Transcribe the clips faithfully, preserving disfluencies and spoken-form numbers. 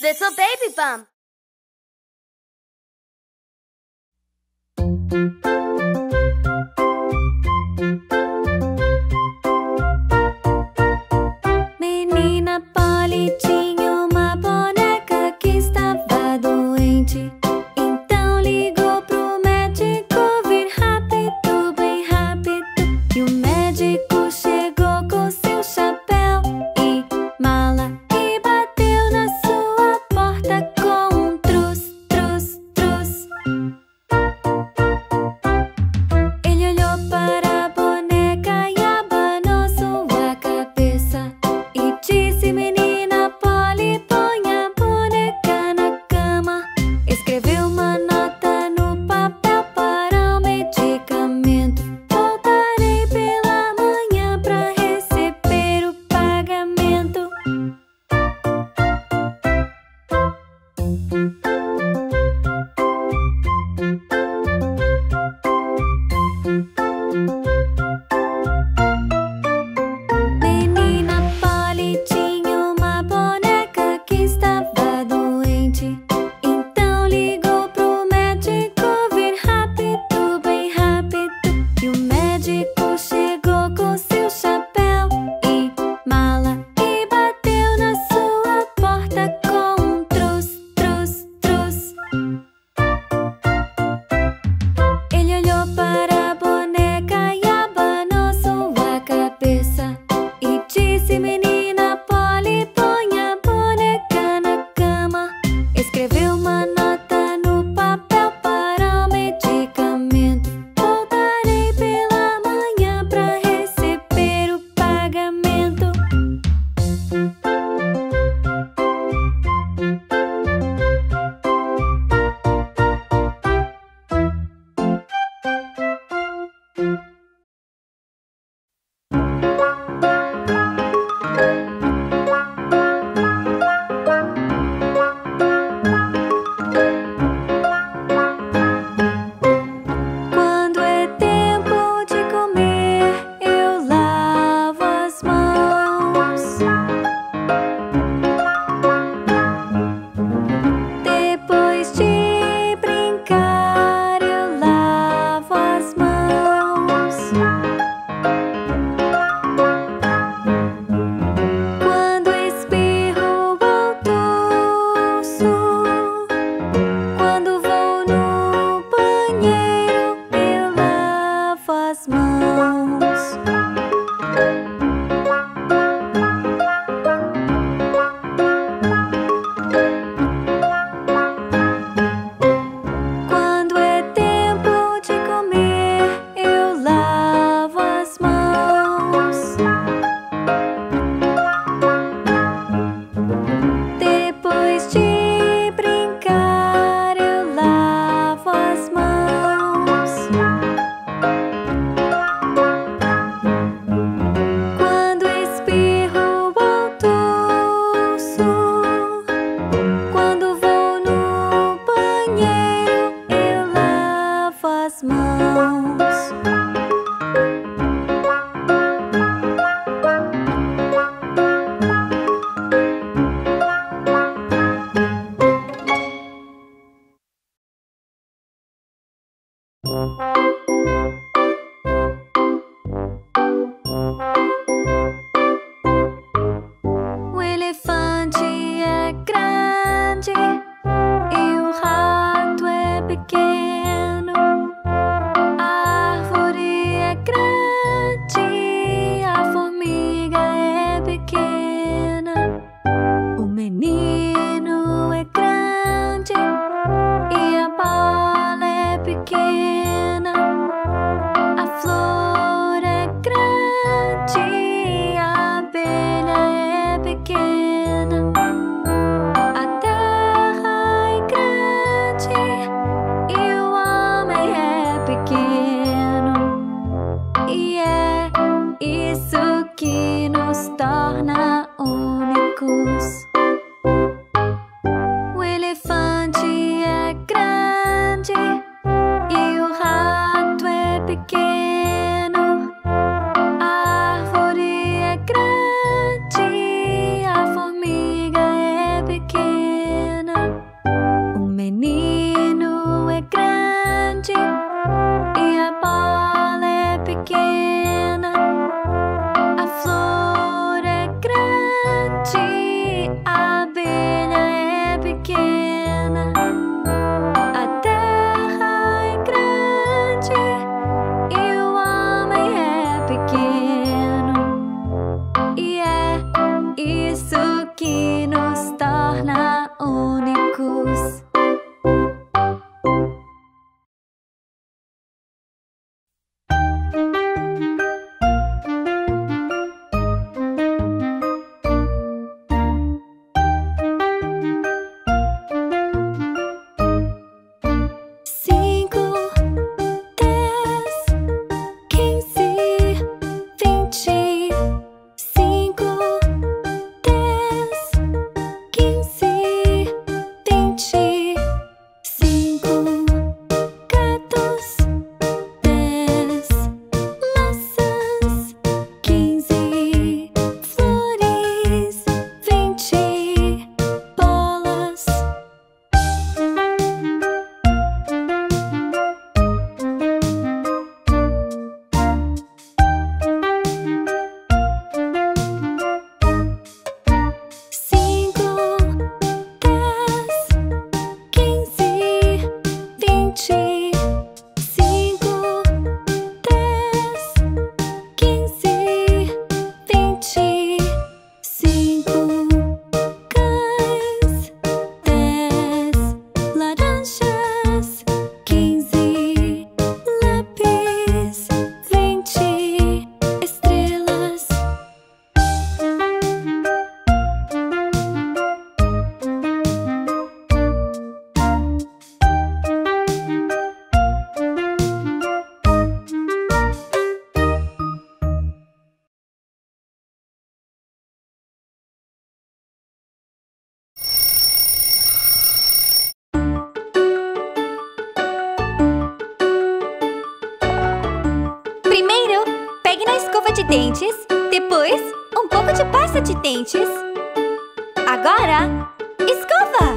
Little Baby Bum. Menina Politinha, uma boneca que estava doente. Então ligou pro médico vir rápido, bem rápido. E o médico chegou com seu chapéu e mala e bateu na sua porta com um trus, trus, trus. Ele olhou para a abelha é pequena, a terra dentes. Depois, um pouco de pasta de dentes. Agora, escova!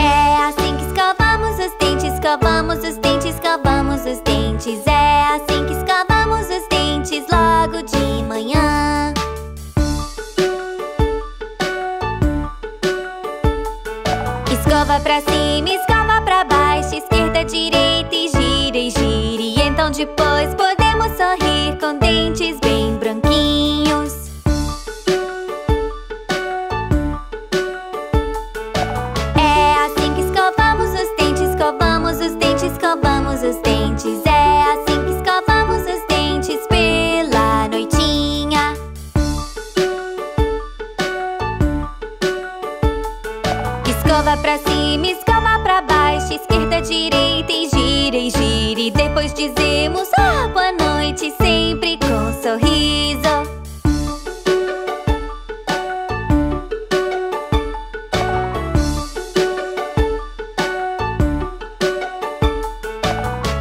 É assim que escovamos os dentes, escovamos os dentes, escovamos os dentes. É assim que escovamos os dentes logo de manhã. Escova pra cima, escova pra baixo, esquerda, direita e gira e gira. E então depois podemos sorrir com dentes bem branquinhos. É assim que escovamos os dentes, escovamos os dentes, escovamos os dentes. É assim que escovamos os dentes pela noitinha. Escova pra cima, escova pra baixo, esquerda, direita e gira e gira. E depois dizemos ah, boa noite, sempre com um sorriso.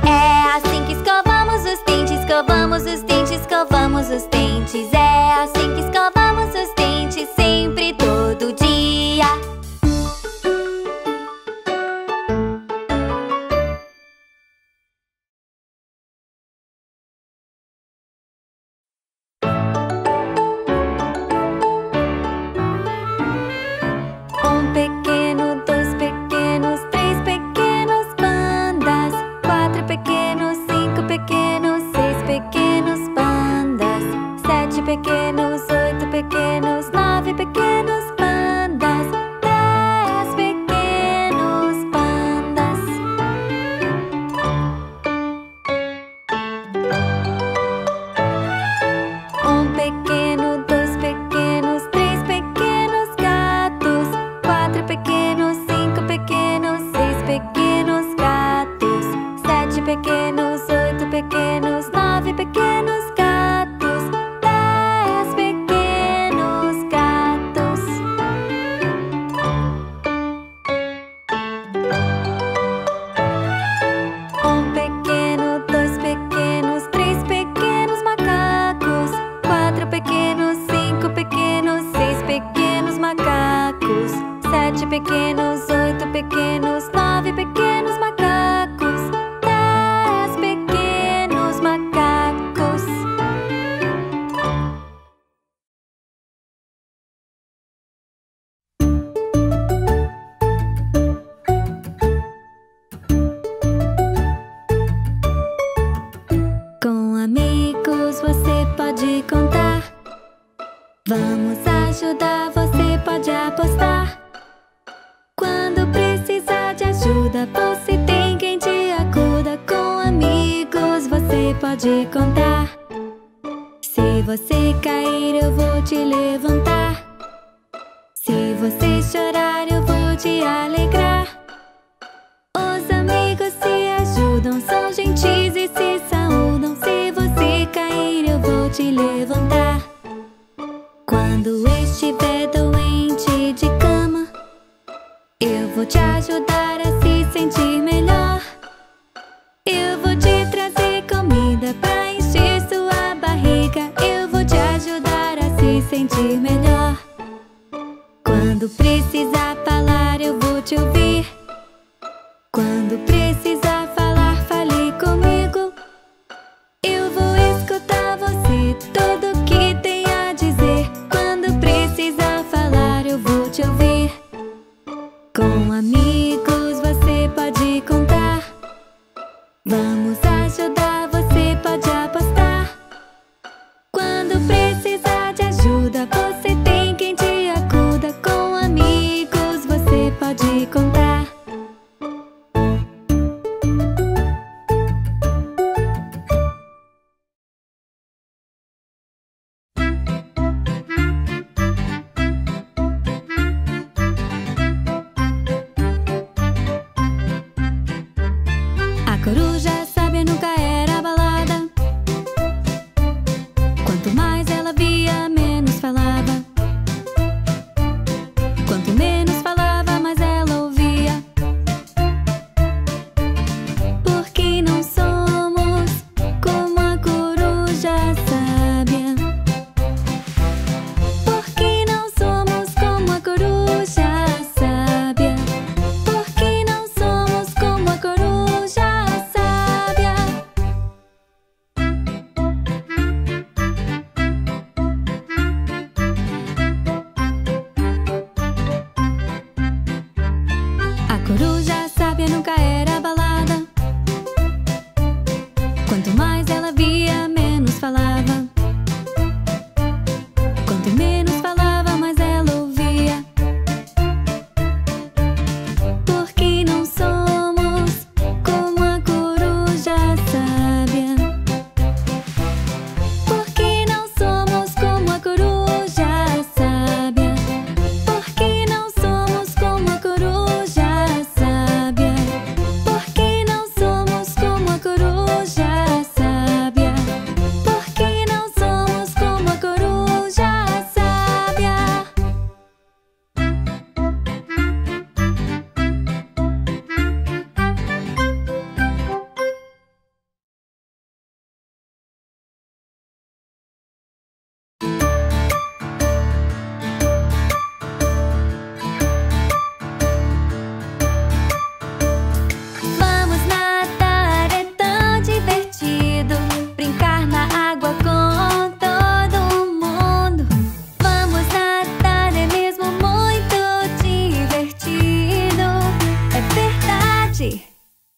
É assim que escovamos os dentes, escovamos os dentes, escovamos os dentes. É assim que escovamos os dentes sempre, todo dia.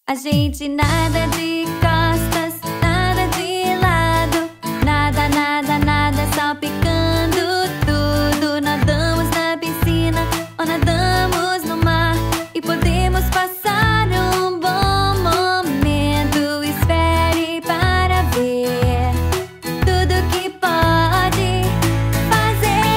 A gente nada de costas, nada de lado, nada, nada, nada, salpicando tudo. Nadamos na piscina ou nadamos no mar e podemos passar um bom momento. Espere para ver tudo que pode fazer.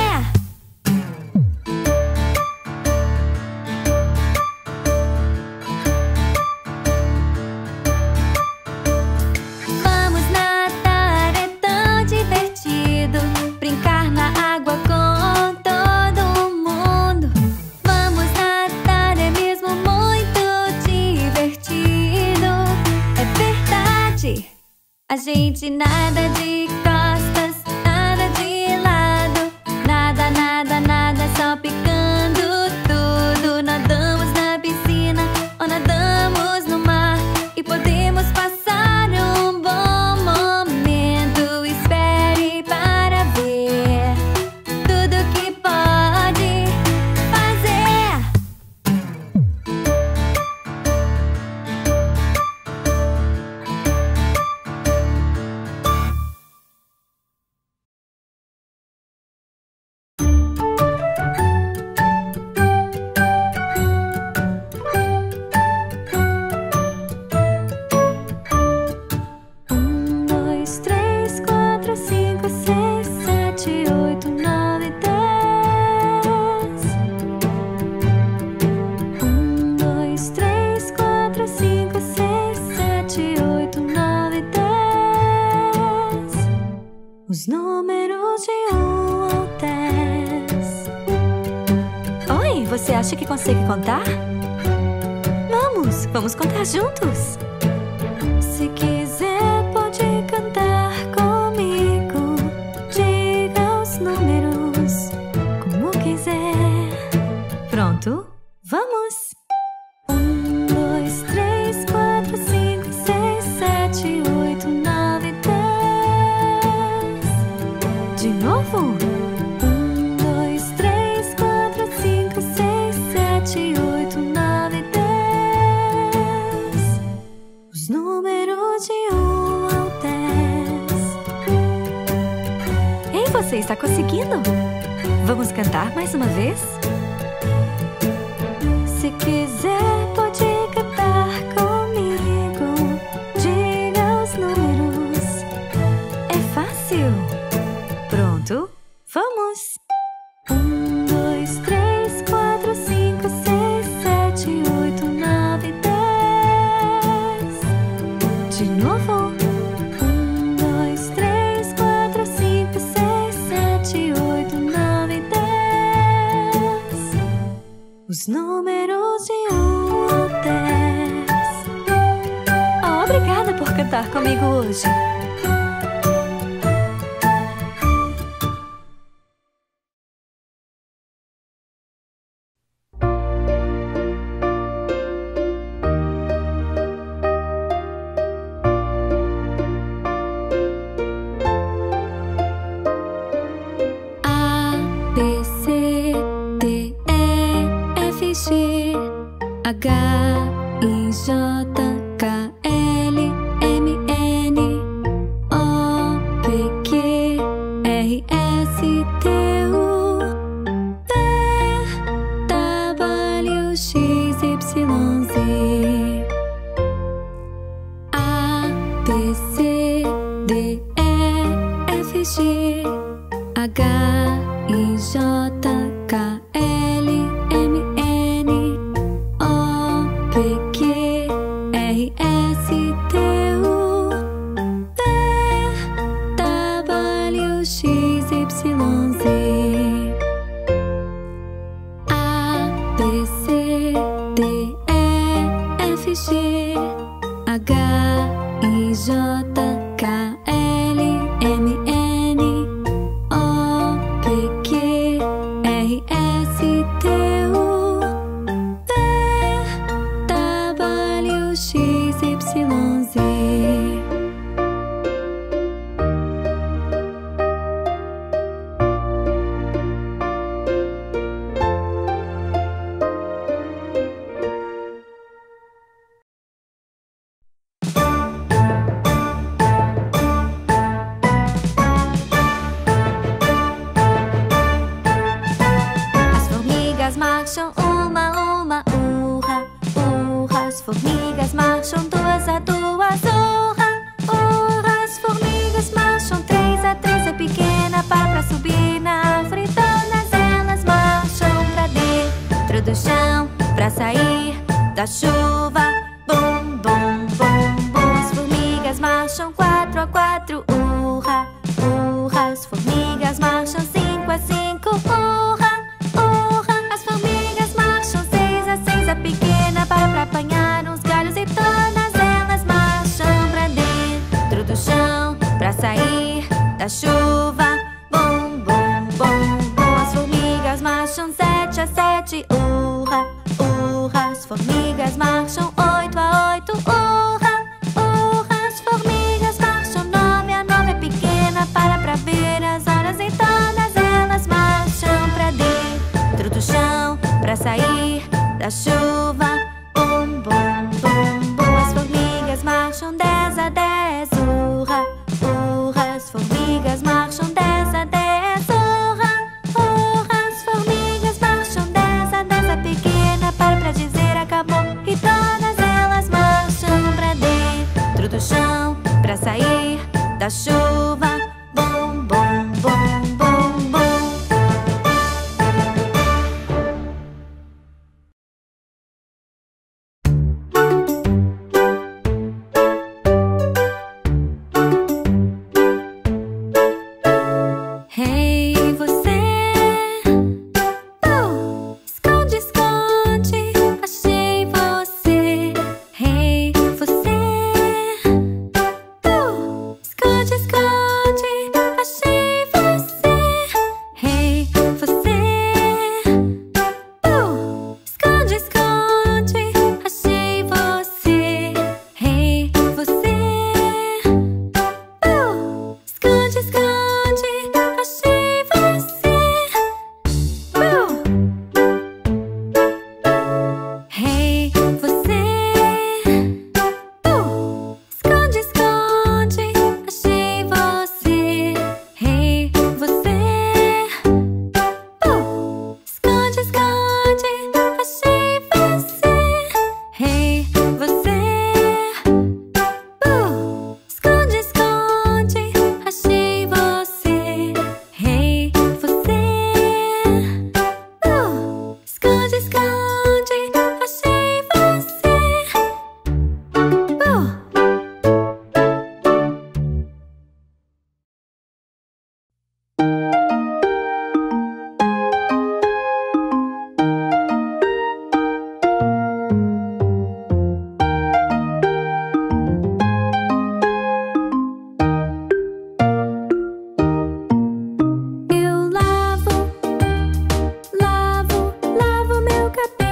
A gente nada de costas, nada de lado, nada, nada, nada, salpicando tudo. Nadamos na piscina ou nadamos no mar e podemos passar um bom momento. Espere para ver tudo que pode fazer. Os números de um ao dez. Oi, você acha que consegue contar? Vamos, vamos contar juntos! Se quiser pode cantar comigo. Diga os números como quiser. Pronto? Vamos! Você está conseguindo? Vamos cantar mais uma vez? Se quiser, pode cantar comigo. Diga os números. É fácil. Pronto? Vamos! um, dois, três, quatro, cinco, seis, sete, oito, nove, dez. De novo. Os números de um ao dez. Oh, obrigada por cantar comigo hoje. formigas marcham uma a uma, urra, urra. As formigas marcham duas a duas, urra, urra. As formigas marcham três a três, é pequena pá pra subir na árvore. Todas elas marcham pra dentro do chão, pra sair da chuva. Bum, bum, bum, bum. As formigas marcham quatro a quatro, urra, urra. As formigas marcham cinco a cinco, urra, urra. As formigas marcham seis a seis, a pequena pá pra apanhar uns galhos. E todas elas marcham pra dentro do chão, pra sair da chuva. Bum, bum, bum, bum. As formigas marcham sete a sete, urra, urra. As formigas marcham oito a oito, urra, urra. As formigas marcham nove a nove, a pequena para pra ver as horas. E todas elas marcham pra dentro do chão, pra sair da chuva. Bum, bum, bum, bum. As formigas marcham dez a dez, urra, urra. As formigas marcham dez a dez, urra, urra. As formigas marcham dez a dez, a pequena para pra dizer acabou. E todas elas marcham pra dentro do chão, pra sair da chuva. Bum, bum, bum, bum, bum. Eu lavo, lavo, lavo meu cabelo.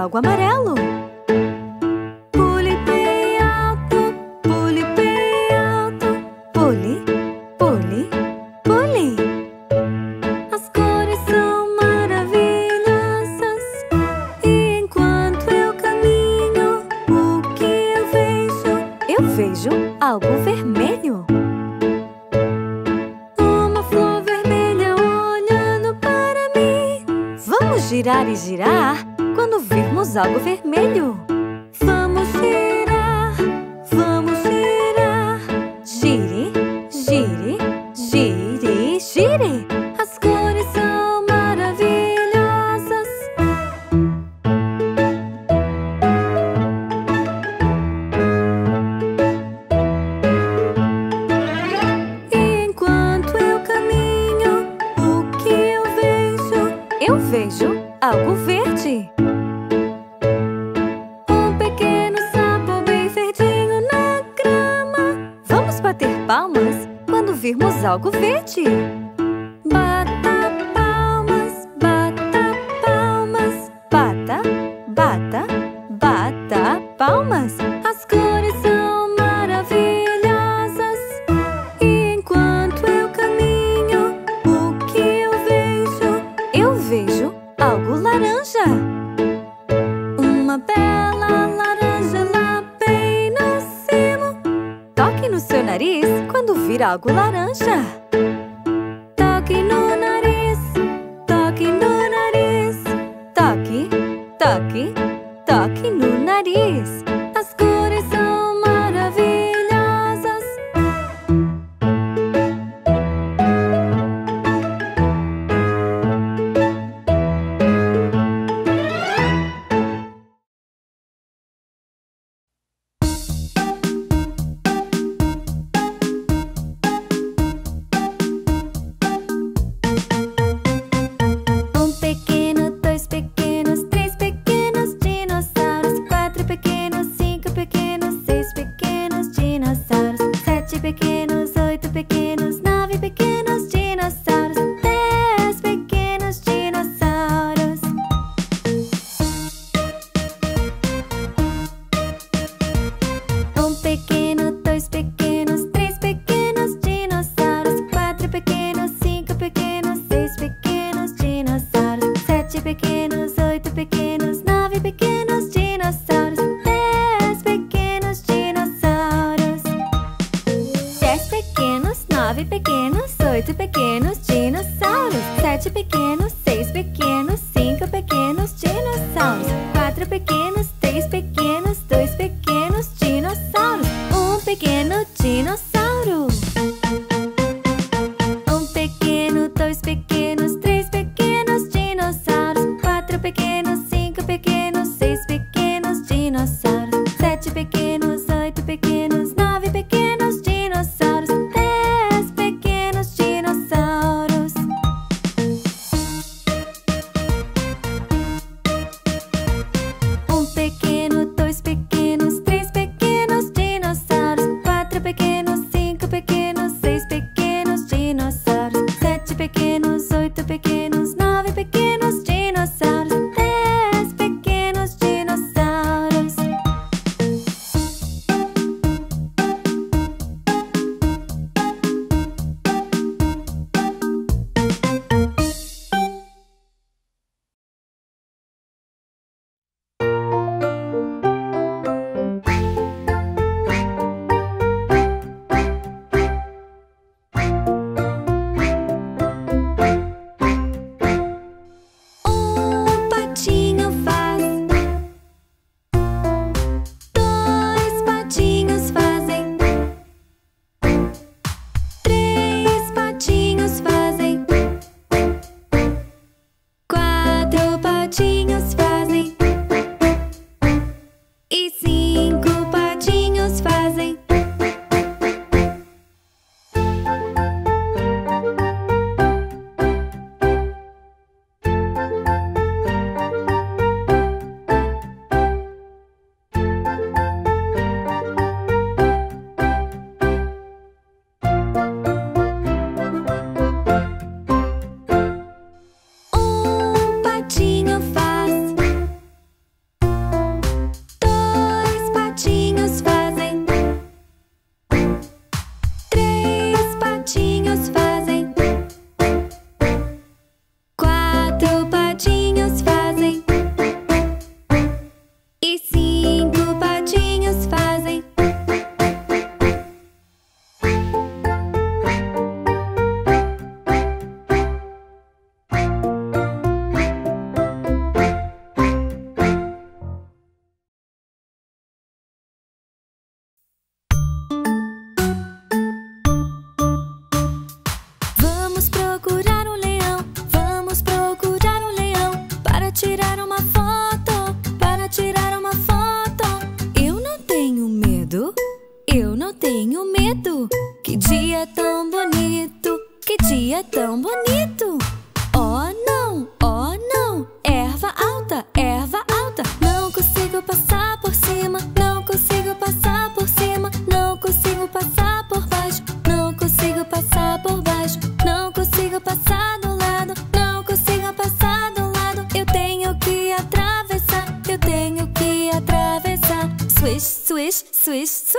algo amarelo. Pule bem alto, pule bem alto, pule, pule, pule. As cores são maravilhosas e enquanto eu caminho, o que eu vejo? Eu vejo algo vermelho. Girar e girar quando virmos algo vermelho. Vamos girar, vamos girar. Gire, gire, gire, gire. As cores são maravilhosas. E enquanto eu caminho, o que eu vejo? Eu vejo algo verde. Um pequeno sapo bem verdinho na grama. Vamos bater palmas quando virmos algo verde. Bata palmas, bata palmas. Bata, bata, bata palmas. As cores são maravilhosas. E enquanto eu caminho, o que eu vejo? Eu vejo algo laranja. Uma bela laranja lá bem no cimo. Toque no seu nariz quando vir algo laranja. Toque no nariz, toque no nariz. Toque, toque, toque no nariz. As cores são maravilhosas.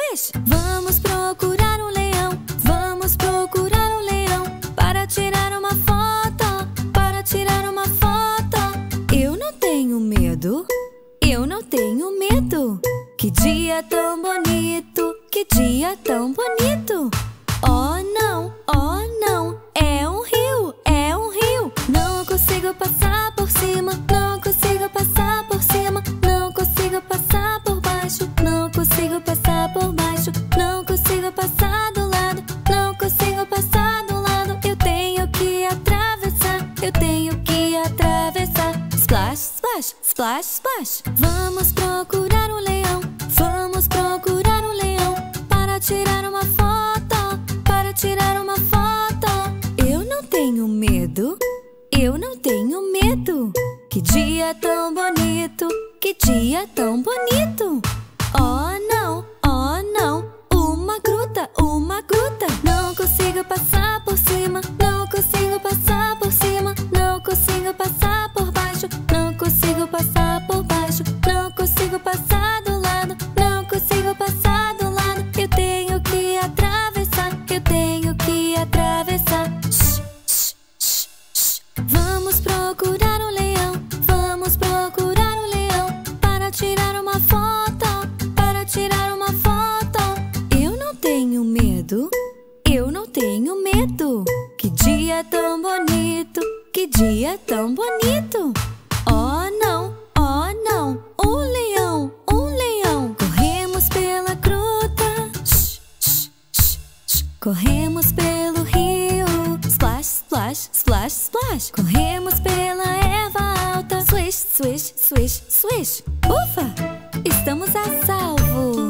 fez? Vamos procurar um leão, vamos procurar um leão para tirar uma foto, para tirar uma foto. Eu não tenho medo, eu não tenho medo. Que dia tão bonito, que dia tão bonito. Oh não, oh não, é um rio, é um rio. Não consigo passar por cima, não consigo passar por cima. Não consigo passar por baixo, não consigo passar por baixo. Não consigo passar do lado, não consigo passar do lado. Eu tenho que atravessar, eu tenho que atravessar. Splash, splash, splash, splash. Vamos procurar um leão, vamos procurar um leão para tirar uma foto, para tirar uma foto. Eu não tenho medo, eu não tenho medo. Que dia tão bonito, que dia tão bonito. Oh não, oh não, uma gruta, uma gruta. Não consigo passar por cima, não consigo passar por cima. Não consigo passar por baixo, não consigo passar por baixo. Não consigo passar do lado, não consigo passar do lado. Eu tenho que atravessar, eu tenho que atravessar. Shh, shh, shh, shh. Vamos procurar um leão, vamos procurar um leão para tirar uma foto, para tirar uma foto. Eu não tenho medo, eu não tenho medo. Que dia tão bonito, que dia tão bonito. Oh não, oh não, um leão, um leão. Corremos pela gruta, shh, shh, shh, shh. Corremos pelo rio, splash, splash, splash, splash. Corremos pela erva alta, swish, swish, swish, swish. Ufa, estamos a salvo.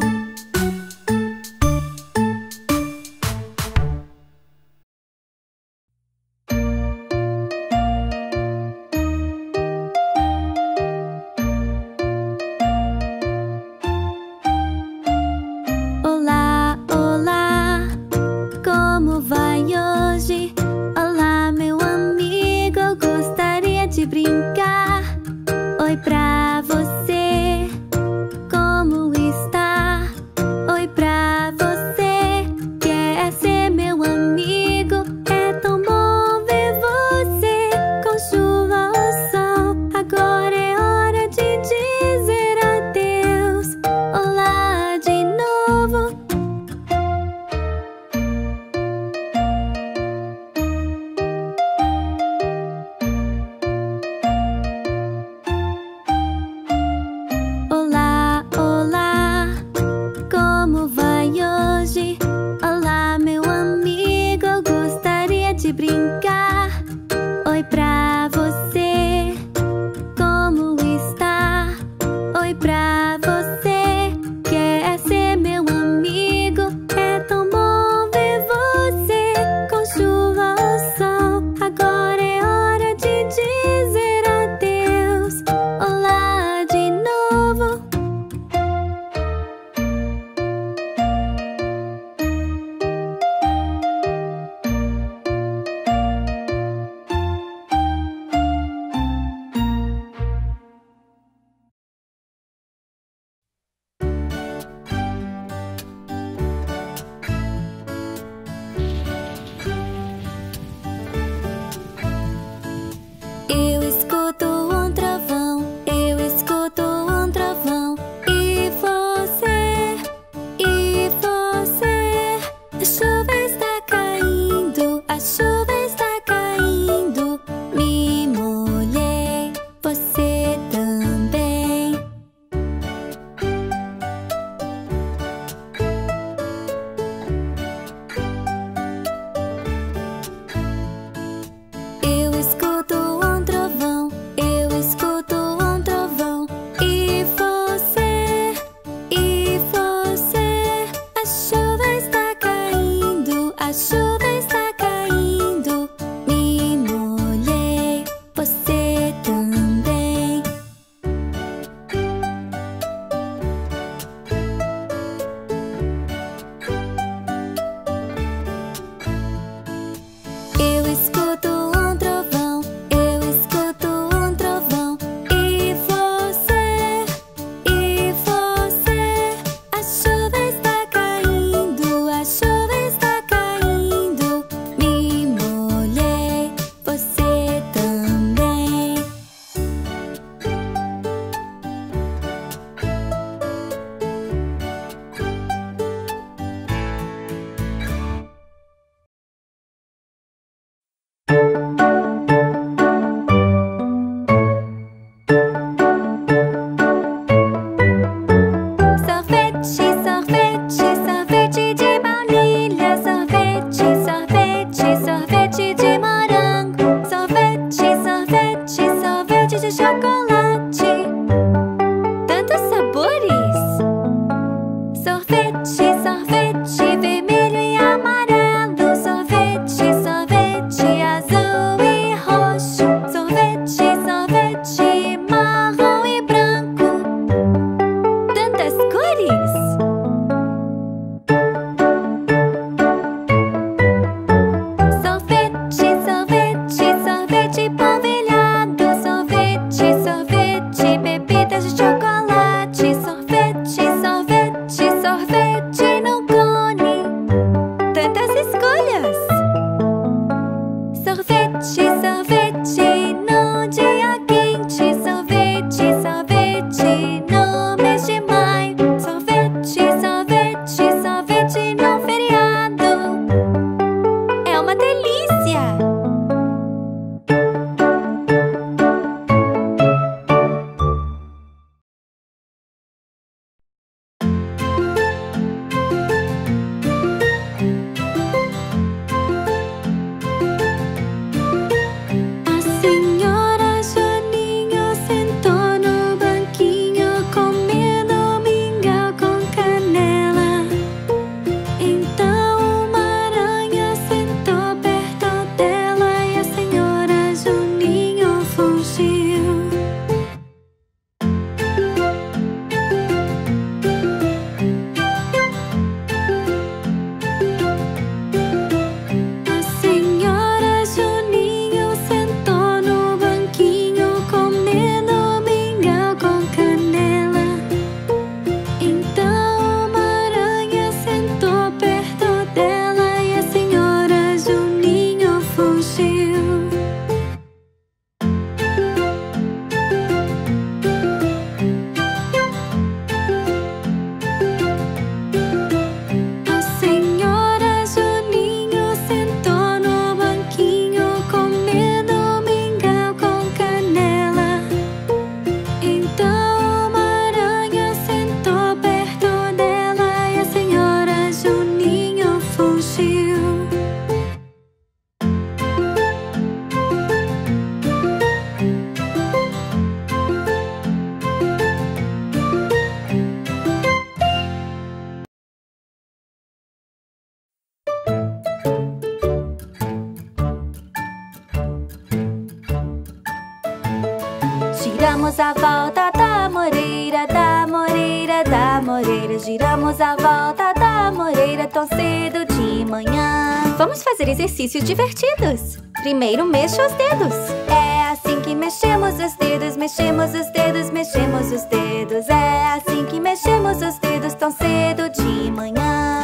Giramos a volta da moreira, da moreira, da moreira. Giramos a volta da moreira tão cedo de manhã. Vamos fazer exercícios divertidos. Primeiro mexa os dedos. É assim que mexemos os dedos, mexemos os dedos, mexemos os dedos. É assim que mexemos os dedos tão cedo de manhã.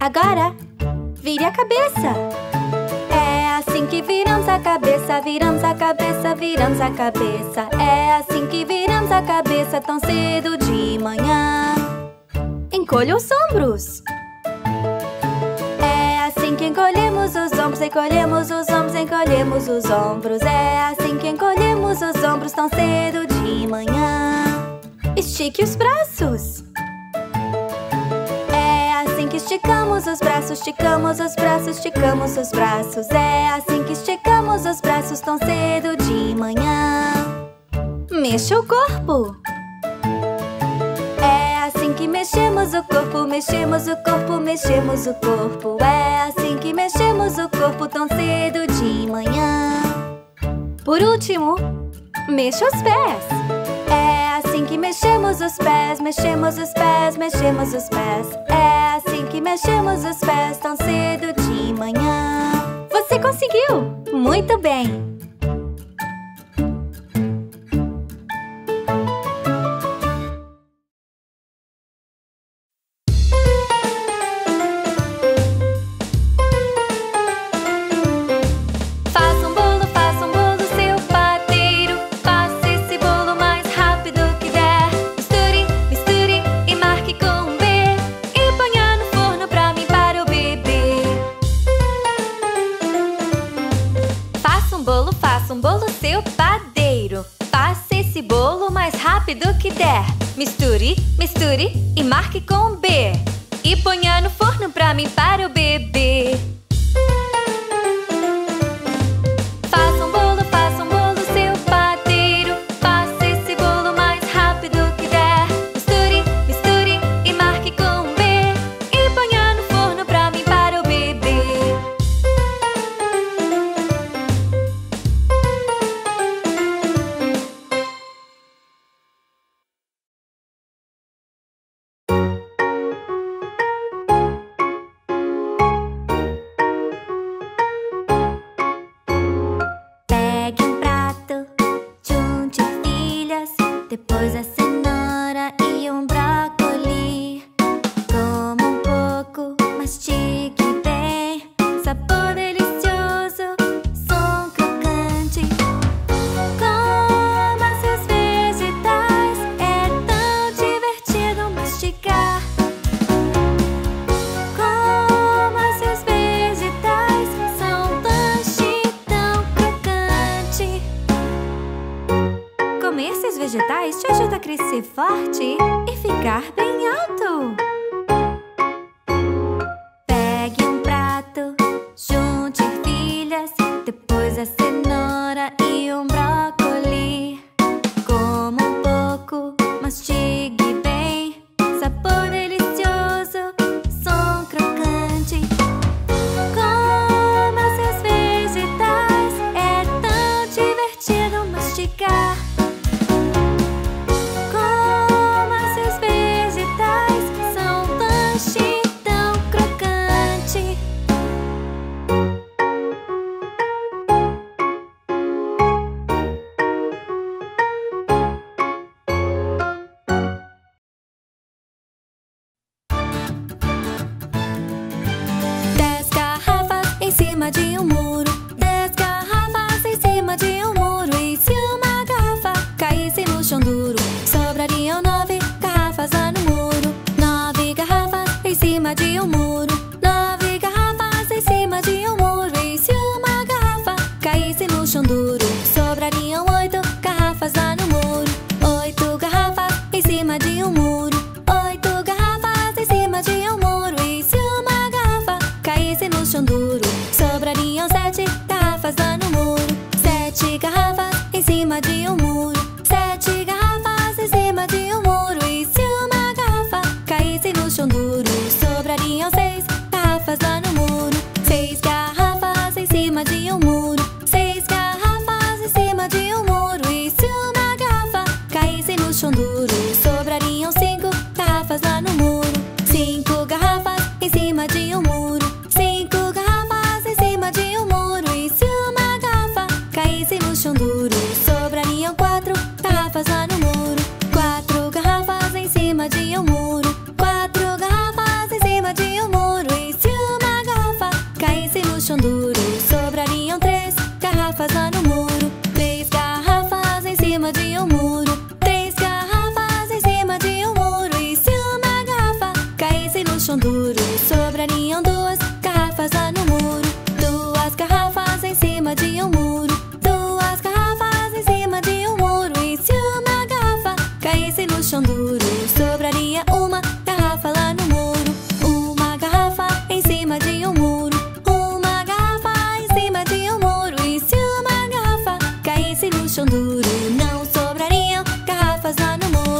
Agora, vire a cabeça. É assim que viramos a cabeça, viramos a cabeça, viramos a cabeça. É assim que viramos a cabeça tão cedo de manhã. Encolha os ombros. É assim que encolhemos os ombros, encolhemos os ombros, encolhemos os ombros. É assim que encolhemos os ombros tão cedo de manhã. Estique os braços. Esticamos os braços, esticamos os braços, esticamos os braços. É assim que esticamos os braços tão cedo de manhã. Mexa o corpo. É assim que mexemos o corpo, mexemos o corpo, mexemos o corpo. É assim que mexemos o corpo tão cedo de manhã. Por último, mexa os pés. É assim que mexemos os pés, mexemos os pés, mexemos os pés. É assim que mexemos os pés tão cedo de manhã. Você conseguiu! Muito bem! Misture, misture e marque com B. E ponha no forno pra mim, para o bebê. Faça um bolo, faça um bolo, seu padeiro. Faça esse bolo mais rápido que der. Misture, misture e marque com B. E ponha no forno pra mim, para o bebê. Depois a cenoura e um brócoli. Coma um pouco, mastique bem. Sabor delicioso, som crocante. Coma seus vegetais, é tão divertido mastigar. Coma seus vegetais, são um lanche tão crocante. Comer seus vegetais te ajuda a crescer forte e ficar bem alto. Pegue um prato, junte ervilhas, depois a cenoura e um brócoli. Coma um pouco, mastigue bem, sabor delicioso, som crocante. Coma seus vegetais, é tão divertido mastigar. De um muro, dez garrafas em cima de um muro. E se uma garrafa caísse no chão duro, sobrariam nove garrafas lá no muro. Nove garrafas em cima de um muro, nove garrafas em cima de um muro. E se uma garrafa caísse no chão duro, sobrariam oito garrafas lá no muro. Oito garrafas em cima de um muro, oito garrafas em cima de um muro. E se uma garrafa caísse no chão duro, sobrariam sete garrafas lá no muro. Sete garrafas em cima de um muro, sete garrafas em cima de um muro. E se uma garrafa caísse no chão duro, sobrariam seis garrafas lá no muro. Seis garrafas em cima de um muro, seis garrafas em cima de um muro. E se uma Pense no chão duro, não sobrariam garrafas lá no muro.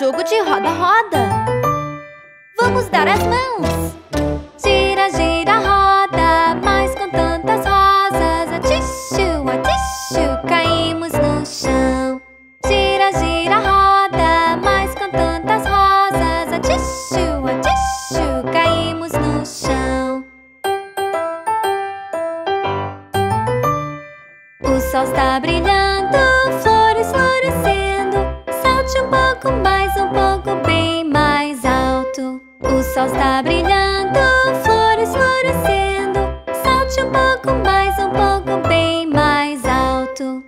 Jogo de roda-roda. Vamos dar as mãos. Gira, gira, roda, mas com tantas rosas. Atishu, atishu, caímos no chão. Gira, gira, roda, mas com tantas rosas. Atishu, atishu, caímos no chão. O sol está brilhando, flores florescendo. Salte um pouco mais, um pouco bem mais alto. O sol está brilhando, flores florescendo. Salte um pouco mais, um pouco bem mais alto.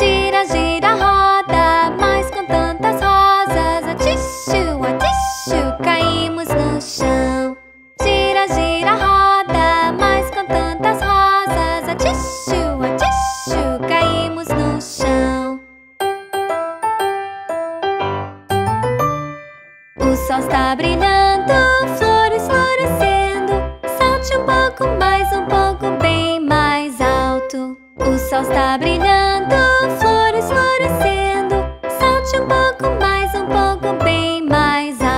Gira, gira, roda, mas com tantas rosas. Atishu, atishu, caímos no chão. Gira, gira, roda, mas com tantas rosas. Atishu, atishu, caímos no chão. O sol está brilhando, flores florescendo. Salte um pouco mais, um pouco bem mais alto. O sol está brilhando, flores florescendo. Salte um pouco mais, um pouco bem mais alto.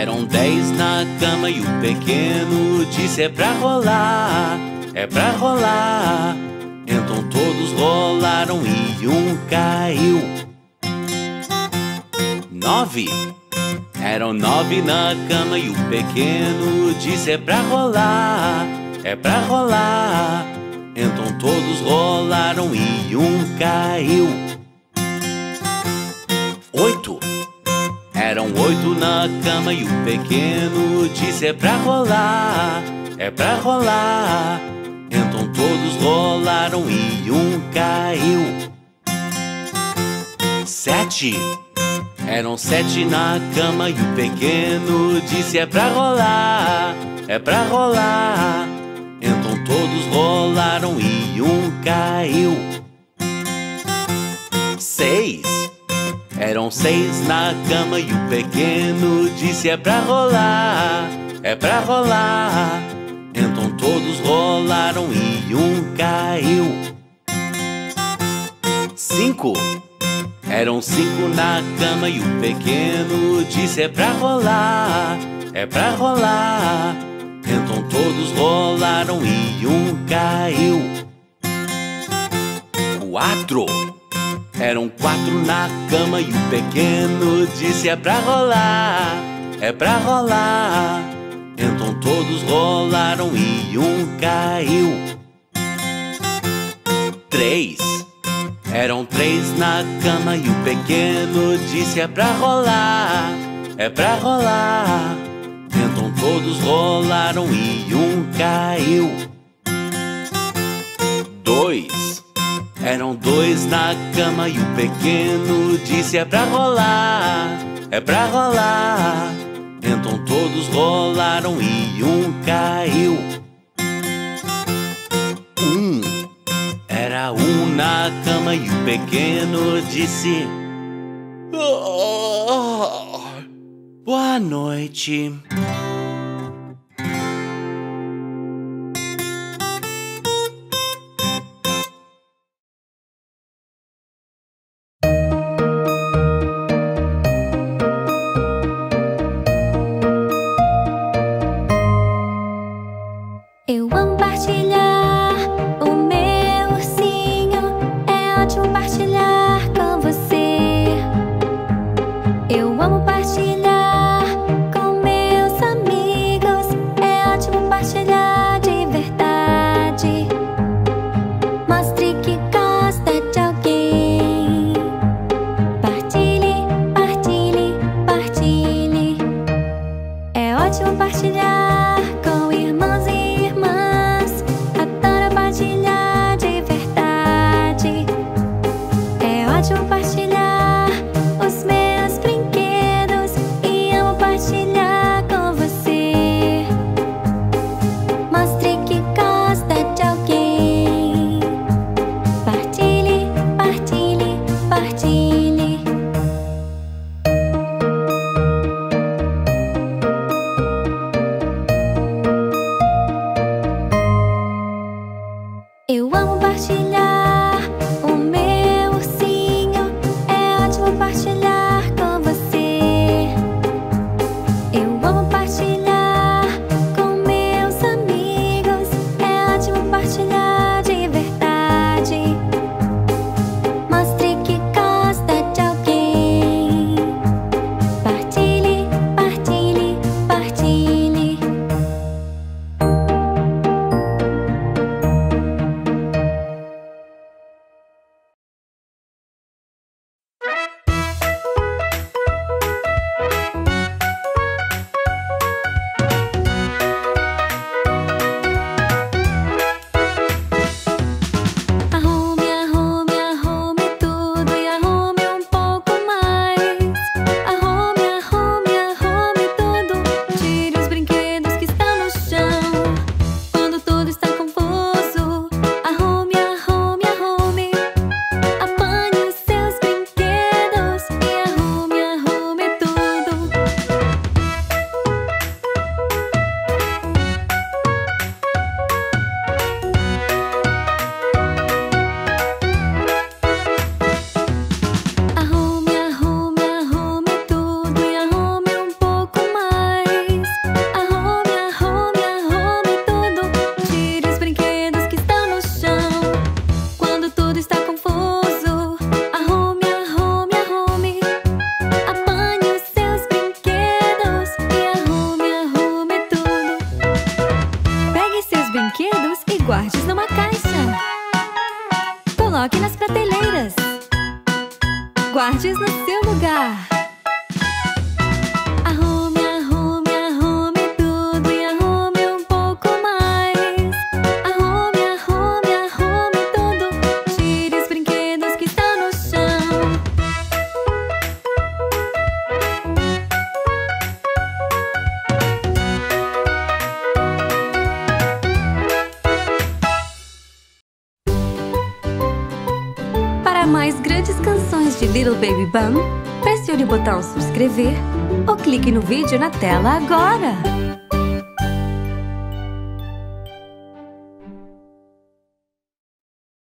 Eram dez na cama e o pequeno disse: é pra rolar, é pra rolar. Então todos rolaram e um caiu. Nove. Eram nove na cama e o pequeno disse: é pra rolar, é pra rolar. Então todos rolaram e um caiu. Oito. Eram oito na cama e o pequeno disse: é pra rolar, é pra rolar. Então todos rolaram e um caiu. Sete. Eram sete na cama e o pequeno disse: é pra rolar, é pra rolar. Então todos rolaram e um caiu. Seis. Eram seis na cama e o pequeno disse: é pra rolar, é pra rolar. Então todos rolaram e um caiu. Cinco. Eram cinco na cama e o pequeno disse: é pra rolar, é pra rolar. Então todos rolaram e um caiu. Quatro. Eram quatro na cama e o pequeno disse: é pra rolar, é pra rolar. Então todos rolaram e um caiu. Três. Eram três na cama e o pequeno disse: é pra rolar, é pra rolar. Então todos rolaram e um caiu. Dois. Eram dois na cama e o pequeno disse: é pra rolar, é pra rolar. Então todos rolaram e um caiu. Um. Era um na cama e o pequeno disse: oh, boa noite. Eu amo partilhar. Eu amo partilhar com meus amigos. Little Baby Bum, pressione o botão subscrever ou clique no vídeo na tela agora!